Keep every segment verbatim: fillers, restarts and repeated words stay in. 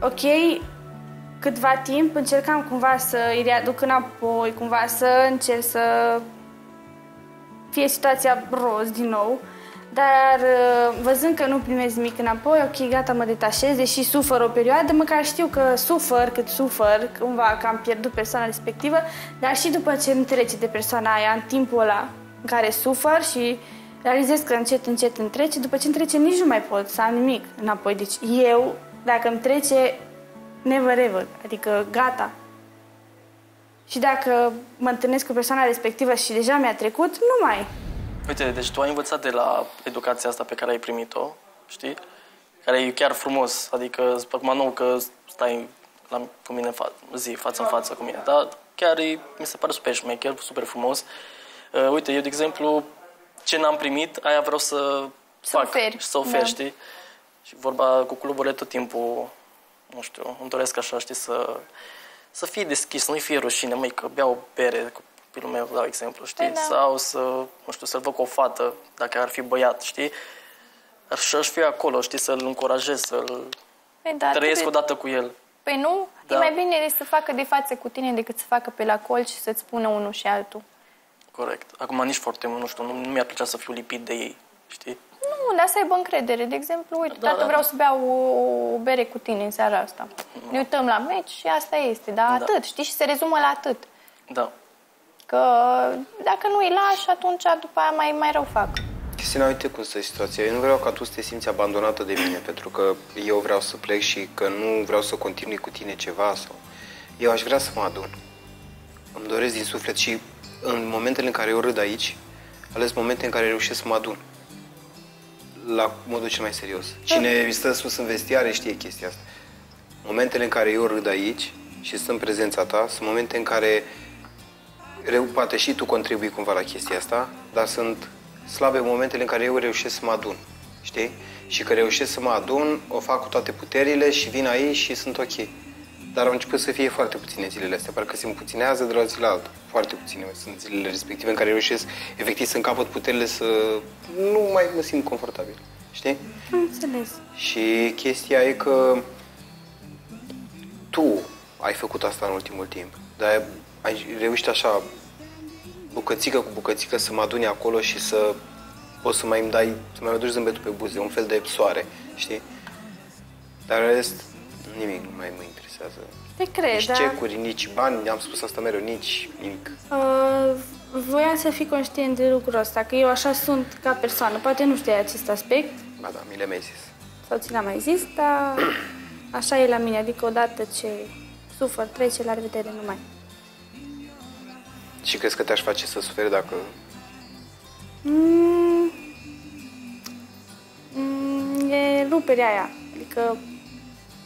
ok, câtva timp încercam cumva să îi readuc înapoi, cumva să încerc să fie situația roz din nou, dar văzând că nu primesc nimic înapoi, ok, gata, mă detașez, deși sufăr o perioadă, măcar știu că sufăr cât sufăr, cumva că am pierdut persoana respectivă, dar și după ce îmi trece de persoana aia, în timpul ăla în care sufăr și realizez că încet, încet îmi trece, după ce îmi trece nici nu mai pot să am nimic înapoi. Deci eu, dacă îmi trece, never ever, adică gata. Și dacă mă întâlnesc cu persoana respectivă și deja mi-a trecut, nu mai. Uite, deci tu ai învățat de la educația asta pe care ai primit-o, știi? Care e chiar frumos, adică îți pare nou că stai la, cu mine fa- zi, față în față cu mine, dar chiar e, mi se pare super șmecher, super frumos. Uh, uite, eu, de exemplu, ce n-am primit, aia vreau să s-o fac oferi. Și să ofer, da. Știi? Și vorba cu cluburile tot timpul, nu știu, îmi doresc așa, știi, să, să fie deschis, să nu-i fie rușine, măi, că beau bere, copilul meu, dau exemplu, știi? Da. Sau să, nu știu, să-l văd cu o fată, dacă ar fi băiat, știi? Aș fi acolo, știi, să-l încurajez, să-l da, trăiesc trebuie... odată cu el. Păi nu? Da. E mai bine să facă de față cu tine decât să facă pe la colț și să-ți spună unul și altul. Corect. Acum nici foarte mult, nu știu, nu, nu mi-ar plăcea să fiu lipit de ei, știi? Nu, dar să aibă încredere. De exemplu, uite, da, tată, da, vreau da. Să beau o, o bere cu tine în seara asta. Da. Ne uităm la meci și asta este, dar da. Atât, știi? Și se rezumă la atât. Da. Că dacă nu îi lași, atunci după aia mai, mai rău fac. Cristina, uite cum stă situația. Eu nu vreau ca tu să te simți abandonată de mine, pentru că eu vreau să plec și că nu vreau să continui cu tine ceva. Sau... Eu aș vrea să mă adun. Îmi doresc din suflet și... În momentele în care eu râd aici, ales momente în care reușesc să mă adun la modul cel mai serios. Cine mi stă sus în vestiare știe chestia asta. Momentele în care eu râd aici și sunt în prezența ta, sunt momente în care reu, poate și tu contribui cumva la chestia asta, dar sunt slabe momentele în care eu reușesc să mă adun, știi? Și că reușesc să mă adun, o fac cu toate puterile și vin aici și sunt ok. Dar au început să fie foarte puține zilele astea, parcă se împuținează de la zi la altă. Foarte puține sunt zilele respective în care reușesc efectiv să încapăt puterile să nu mai mă simt confortabil, știi? Înțeles. Și chestia e că tu ai făcut asta în ultimul timp, dar ai reușit așa bucățică cu bucățică să mă aduni acolo și să poți să mai îmi dai, să mai aduci zâmbetul pe buze, un fel de soare, știi? Dar în rest, nimic nu mai mă interesează. Te cred, nici cecuri, da? Nici bani, am spus asta mereu, nici nimic. Uh, voiam să fii conștient de lucrul ăsta, că eu așa sunt ca persoană. Poate nu știai acest aspect. Ba da, mi le mai zis. Sau ți l-am mai zis, dar așa e la mine. Adică odată ce sufăr, trece, la revedere, nu mai. Și crezi că te-aș face să suferi dacă... Mm, mm, e ruperea aia. Adică...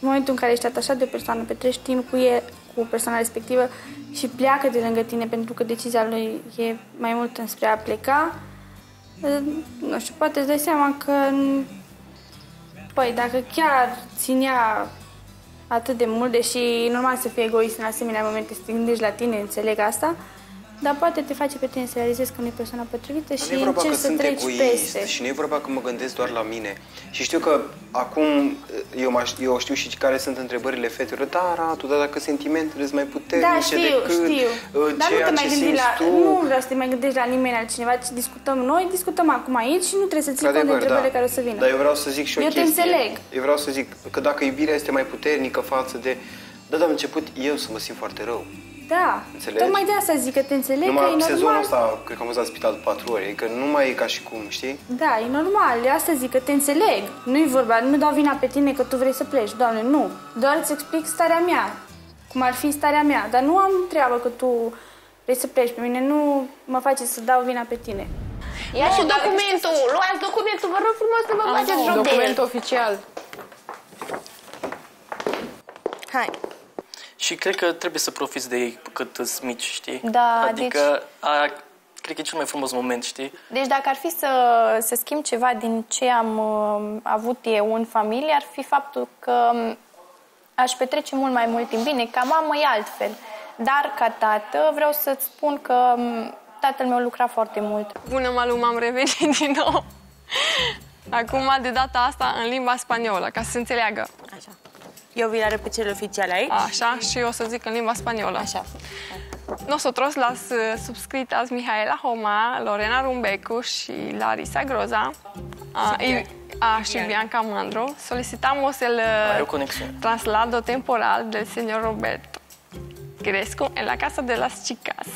În momentul în care ești atașat de o persoană, petreci timp cu el, cu persoana respectivă și pleacă de lângă tine, pentru că decizia lui e mai mult înspre a pleca, nu știu, poate îți dai seama că, păi, dacă chiar ținea atât de mult, deși normal să fii egoist în asemenea momente, să te gândești la tine, înțeleg asta, dar poate te face pe tine să realizezi că nu e persoana potrivită și încerci să treci peste. Și nu e vorba că mă gândesc doar la mine. Și știu că acum eu, eu știu și care sunt întrebările fetelor. Da, Ratu, dar dacă sentimentele sunt mai puternice da, știu, decât știu. Dar nu te mai gândi la, tu... Nu vreau să te mai gândești la nimeni altcineva, ci discutăm noi, discutăm acum aici și nu trebuie să ții cont de întrebările da. Care o să vină. Dar eu vreau să zic și o eu chestie. Eu te înțeleg. Eu vreau să zic că dacă iubirea este mai puternică față de... Da, dar am început eu să mă simt foarte rău. Da, înțelegi? Tocmai de asta zic, că te înțeleg. Numai că e normal. Sezonul ăsta, cred că am fost la spital patru ore, că nu mai e ca și cum, știi? Da, e normal, de asta zic, că te înțeleg. Nu-i vorba, nu dau vina pe tine că tu vrei să pleci, Doamne, nu. Doar îți explic starea mea, cum ar fi starea mea, dar nu am treabă că tu vrei să pleci pe mine, nu mă face să dau vina pe tine. Ia și documentul, luați documentul, vă rog frumos să vă faceți rupere. Document oficial. Hai. Și cred că trebuie să profiți de ei cât îți mici, știi? Da, adică, deci... a, cred că e cel mai frumos moment, știi? Deci dacă ar fi să, să schimb ceva din ce am uh, avut eu în familie, ar fi faptul că aș petrece mult mai mult timp. Bine, ca mamă e altfel. Dar ca tată vreau să-ți spun că tatăl meu lucra foarte mult. Bună, Malu, m-am revenit din nou. Acum, de data asta, în limba spaniolă, ca să se înțeleagă. Așa. Eu vi le arăt pe cele oficiale aici. Așa, și eu o să zic în limba spaniolă. Așa. Nosotros las subscritas Mihaela Homa, Lorena Rumbecu și Larisa Groza. Ah, și Bianca Mandro. Solicitamos el traslado temporal del señor Roberto Grescu en la casa de las chicas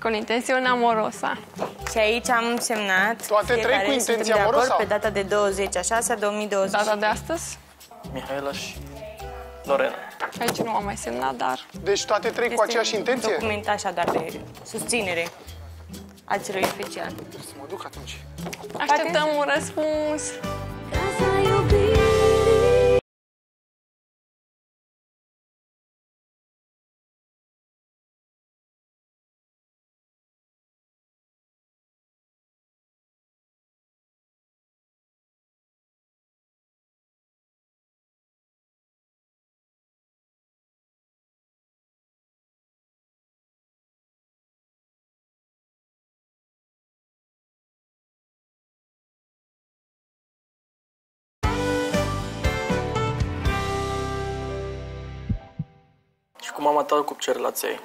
con intención amorosa. Și aici am semnat toate trei cu intenția amoroasă pe data de douăzeci a șasea două mii douăzeci. Data de astăzi? Mihaela și Lorena. Aici nu am mai semnat, dar... Deci toate trei este cu aceeași intenție? Document așa, dar de susținere a celui oficial. Să mă duc atunci. Așteptăm un răspuns. Și cu mama ta cu ce relație ai?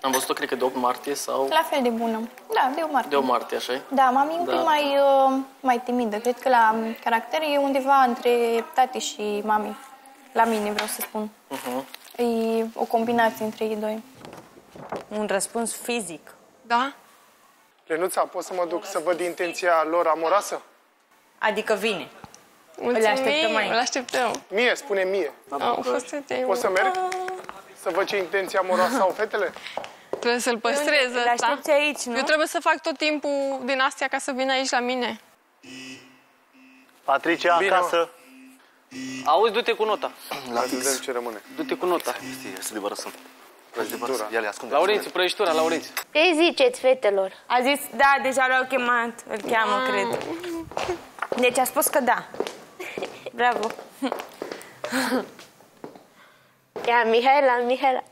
Am văzut-o, cred că de opt martie sau... La fel de bună. Da, de opt martie. De opt martie, așa-i? Da, mami e un pic mai, uh, mai timidă. Cred că la caracter e undeva între tati și mami. La mine, vreau să spun. Uh-huh. E o combinație între ei doi. Un răspuns fizic. Da? Lenuța, pot să mă duc să văd intenția lor amoroasă? Adică vine. Mulțumim, îl așteptăm aici. Îl așteptăm. Mie, spune mie. Poți să merg? Să văd ce intenție amoroasă au fetele? Trebuie să-l păstrez ăsta. Eu trebuie să fac tot timpul din astea ca să vină aici la mine. Patricia, acasă. Auzi, du-te cu nota. La vedem ce rămâne. Du-te cu nota. Este de barăsăm. Laurențiu, prăjitura, Laurențiu. Ce ziceți, fetelor? A zis, da, deja l-au chemat. Îl cheamă, cred. Deci a spus că da. Bravo! Ia, Mihaela, Mihaela!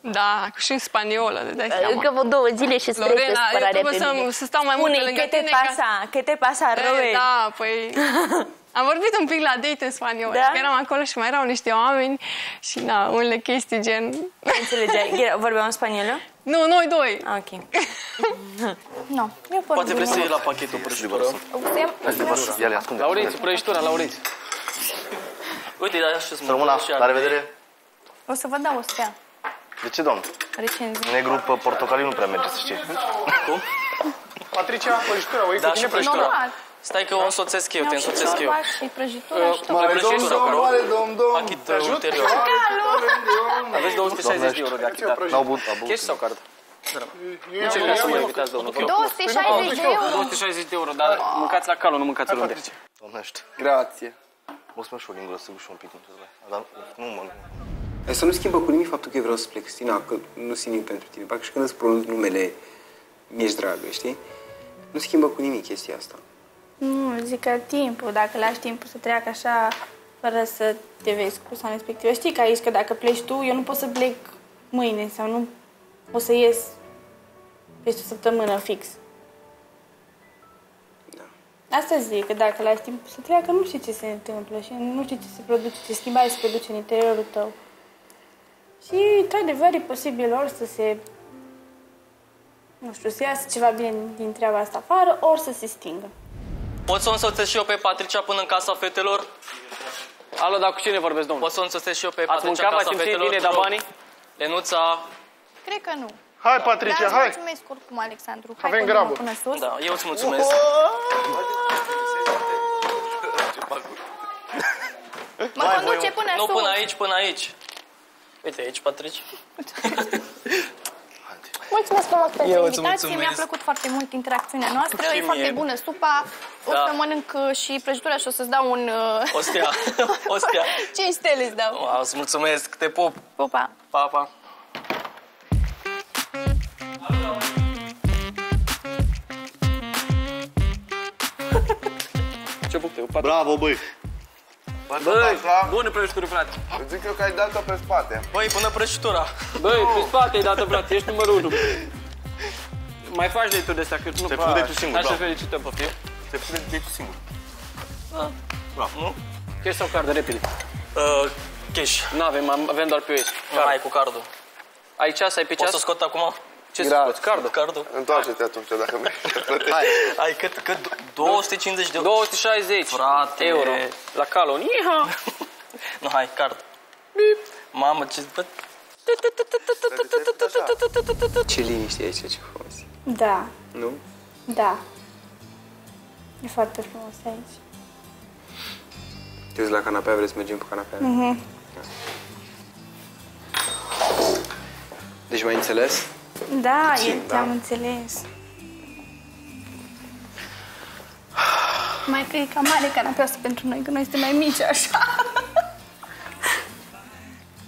Da, și în spaniolă, de dai seama. Încă vă două zile și spre Lorena, eu trebuie să, să stau mai mult lângă tine. Pune, că te pasa, Roe? Da, păi... Am vorbit un pic la date în spaniolă, da? Că eram acolo și mai erau niște oameni și, da, unele chestii gen... Înțelegeai? Vorbeam în spaniolă? Nu, noi doi! Ok. No, eu pot. Poate vrei să iei la pachetul prăjitură. Laurențiu, prăjitura, Laurențiu. Uite, dar așa să rămână. La revedere. O să vă dau o stea. De ce, doamnă? Recenzii. Negru pe portocaliu nu prea merge, să știi. Cum? Patricia, prăjitura, o iei cu tine prăjitura. Stai că o însoțesc eu, te însoțesc eu. Prăjitura, pachet ulterior. Aveți două sute șaizeci de euro de achitat. Cash sau card? Nu ce vreau să mă invitați, domnul. două sute șaizeci de euro. două sute șaizeci de euro, dar mâncați la calul, nu mâncați oriunde. Domnește. Grație. O să mă și o lingură, să guși un pic, dar nu mă... Să nu schimbă cu nimic faptul că eu vreau să plec, Stina, că nu simt nimic pentru tine. Parcă și când îți pronunț numele, mi-ești dragă, știi? Nu schimbă cu nimic chestia asta. Nu, zic că timpul, dacă lași timpul să treacă așa, fără să te vezi cu persoana respectivă. Știi că aici, că dacă pleci tu, eu nu pot să plec mâine sau nu... O să ies peste o săptămână fix. Da. Asta zic, că dacă lași timp să treacă, nu știi ce se întâmplă și nu știi ce se produce, ce schimbare se produce în interiorul tău. Și, într-adevăr, e posibil ori să se... nu știu, să iasă ceva bine din treaba asta afară, ori să se stingă. Pot să o însoțesc și eu pe Patricia până în casa fetelor? Alo, dar cu cine vorbesc, domnule? Pot să o însoțesc și eu pe Patricia în casa fetelor? Ați mâncat, v-ați simțit bine, da banii? Lenuța... Cred că nu. Hai, Patricia, hai! Dar îți mulțumesc oricum, Alexandru. Hai, avem grabă. Da, eu îți mulțumesc. Mă conduce până sus. Nu, până aici, până aici. Uite, aici, Patricia. Mulțumesc frumos pentru invitație. Mi-a plăcut foarte mult interacțiunea noastră. E foarte bună supa. O să mănânc și prăjitura și o să-ți dau un... O stea. O stea. cinci stele îți dau. Îți mulțumesc. Te pup. Pupa. Pa, pa. Ce pup-te, patru? Bravo, băi! Băi, bună prăjitură, frate! Îți zic eu că ai dat-o pe spate. Băi, până prăjitura! Băi, pe spate ai dat-o, frate, ești numărul unu. Mai faci de-ai tu de-astea, că nu faci. Te fudei tu singur, bravo. Așa fericită, poftim. Te fudei tu singur. Da, bravo, nu? Cash sau card, repede? Uh, cash. N-avem, avem doar pe P O S. Nu ai cu cardul. Ai ceas, ai pe ceas? O să scot acum? Ce să scoți? Cardul? Cardul. Întoarce-te atunci, dacă mi-ai plătești. Hai, ai cât? cât? două sute cincizeci de euro. două sute șaizeci. Frate. Euro. La calon. Iha. Nu, hai, card. Bip. Mamă, ce... Ce liniște aici, ce frumos. Da. Nu? Da. E foarte frumos aici. Te uiți la canapea, vrei să mergem pe canapea? Mhm. Deci m-ai înțeles? Da, te-am înțeles. Mai că e cam mare canapea asta pentru noi, că noi suntem mai mici, așa.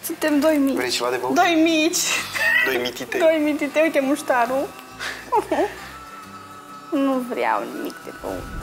Suntem doi mici. Vrei ceva de băut? Doi mici. Doi mititei. Doi mititei, uite muștarul. Nu vreau nimic de băut.